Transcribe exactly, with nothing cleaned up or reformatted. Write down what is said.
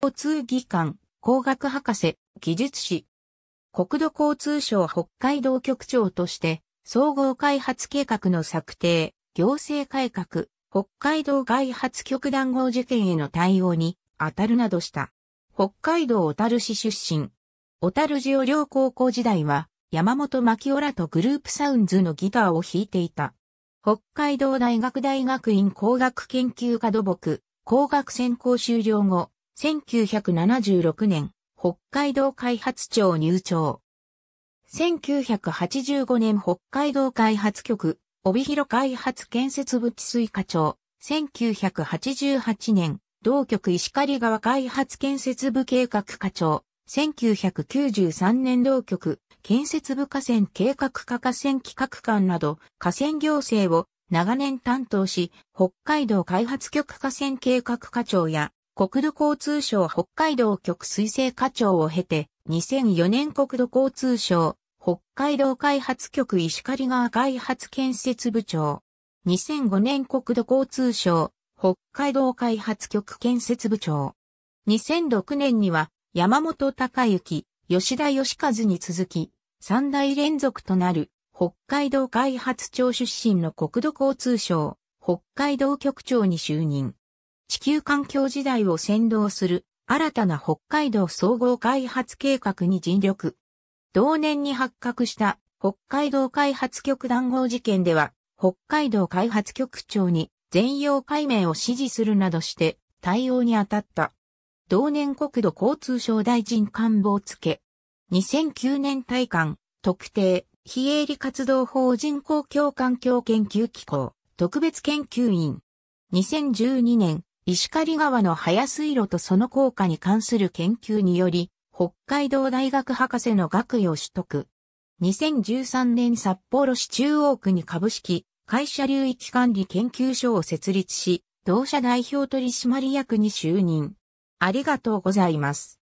交通技官、工学博士、技術士。国土交通省北海道局長として、総合開発計画の策定、行政改革、北海道外発局談合事件への対応に当たるなどした。北海道小樽市出身。小樽塩陵高校時代は、山本牧夫らとグループサウンズのギターを弾いていた。北海道大学大学院工学研究科土木、工学専攻修了後、せんきゅうひゃくななじゅうろくねん、北海道開発庁入庁。せんきゅうひゃくはちじゅうごねん北海道開発局、帯広開発建設部治水課長。せんきゅうひゃくはちじゅうはちねん、同局石狩川開発建設部計画課長。せんきゅうひゃくきゅうじゅうさんねん同局、建設部河川計画課河川企画官など、河川行政を長年担当し、北海道開発局河川計画課長や、国土交通省北海道局水政課長を経て、にせんよねん国土交通省、北海道開発局石狩川開発建設部長。にせんごねん国土交通省、北海道開発局建設部長。にせんろくねんには、山本隆之、吉田義和に続き、さんだい連続となる、北海道開発庁出身の国土交通省、北海道局長に就任。地球環境時代を先導する新たな北海道総合開発計画に尽力。同年に発覚した北海道開発局談合事件では北海道開発局長に全容解明を指示するなどして対応に当たった。同年国土交通省大臣官房付。にせんきゅうねん大観、特定、非営利活動法人公共環境研究機構、特別研究員。にせんじゅうにねん、石狩川の排水路とその効果に関する研究により、北海道大学博士の学位を取得。にせんじゅうさんねん札幌市中央区に株式会社流域管理研究所を設立し、同社代表取締役に就任。ありがとうございます。